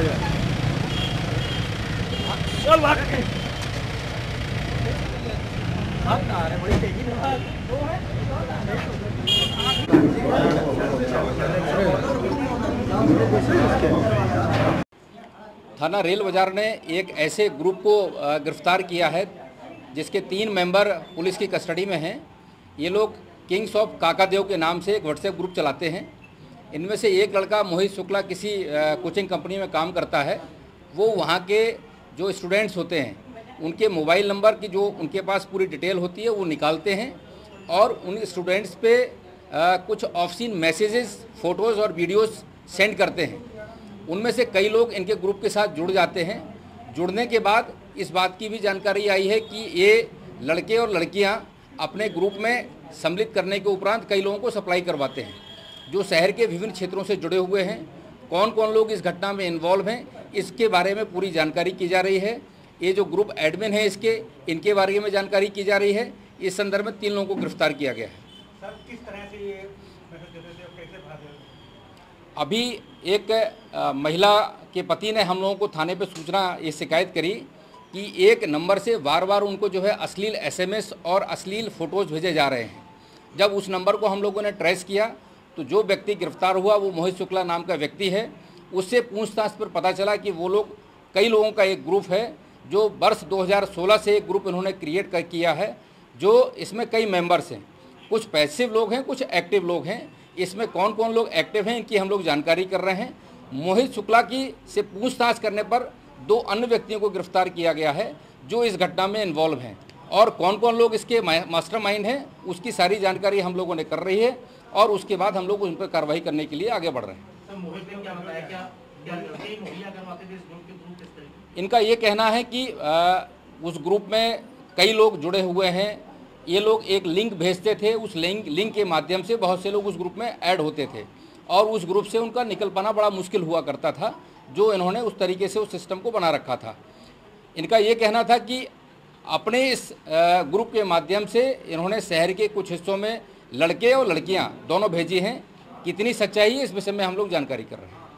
चल भाग के थाना रेल बाजार ने एक ऐसे ग्रुप को गिरफ्तार किया है जिसके 3 मेंबर पुलिस की कस्टडी में हैं। ये लोग किंग्स ऑफ काकादेव के नाम से एक व्हाट्सएप ग्रुप चलाते हैं। इनमें से एक लड़का मोहित शुक्ला किसी कोचिंग कंपनी में काम करता है। वो वहाँ के जो स्टूडेंट्स होते हैं उनके मोबाइल नंबर की जो उनके पास पूरी डिटेल होती है वो निकालते हैं और उन स्टूडेंट्स पे कुछ ऑफसीन मैसेजेस, फ़ोटोज़ और वीडियोस सेंड करते हैं। उनमें से कई लोग इनके ग्रुप के साथ जुड़ जाते हैं। जुड़ने के बाद इस बात की भी जानकारी आई है कि ये लड़के और लड़कियाँ अपने ग्रुप में सम्मिलित करने के उपरांत कई लोगों को सप्लाई करवाते हैं जो शहर के विभिन्न क्षेत्रों से जुड़े हुए हैं। कौन कौन लोग इस घटना में इन्वॉल्व हैं इसके बारे में पूरी जानकारी की जा रही है। ये जो ग्रुप एडमिन है इनके बारे में जानकारी की जा रही है। इस संदर्भ में 3 लोगों को गिरफ्तार किया गया है। सर, किस तरह से ये मैसेज देते थे और कैसे भागे? अभी एक महिला के पति ने हम लोगों को थाने पर सूचना ये शिकायत करी कि एक नंबर से बार बार उनको जो है अश्लील SMS और अश्लील फ़ोटोज़ भेजे जा रहे हैं। जब उस नंबर को हम लोगों ने ट्रेस किया तो जो व्यक्ति गिरफ्तार हुआ वो मोहित शुक्ला नाम का व्यक्ति है। उससे पूछताछ पर पता चला कि वो लोग कई लोगों का एक ग्रुप है जो वर्ष 2016 से एक ग्रुप इन्होंने क्रिएट किया है, जो इसमें कई मेंबर्स हैं। कुछ पैसिव लोग हैं, कुछ एक्टिव लोग हैं। इसमें कौन कौन लोग एक्टिव हैं इनकी हम लोग जानकारी कर रहे हैं। मोहित शुक्ला की से पूछताछ करने पर 2 अन्य व्यक्तियों को गिरफ्तार किया गया है जो इस घटना में इन्वॉल्व हैं और कौन कौन लोग इसके मास्टरमाइंड हैं उसकी सारी जानकारी हम लोगों ने कर रही है और उसके बाद हम लोग उन पर कार्रवाई करने के लिए आगे बढ़ रहे हैं। इनका ये कहना है कि उस ग्रुप में कई लोग जुड़े हुए हैं। ये लोग एक लिंक भेजते थे, उस लिंक के माध्यम से बहुत से लोग उस ग्रुप में ऐड होते थे और उस ग्रुप से उनका निकल पाना बड़ा मुश्किल हुआ करता था, जो इन्होंने उस तरीके से उस सिस्टम को बना रखा था। इनका ये कहना था कि अपने इस ग्रुप के माध्यम से इन्होंने शहर के कुछ हिस्सों में लड़के और लड़कियां दोनों भेजी हैं। कितनी सच्चाई है इस विषय में हम लोग जानकारी कर रहे हैं।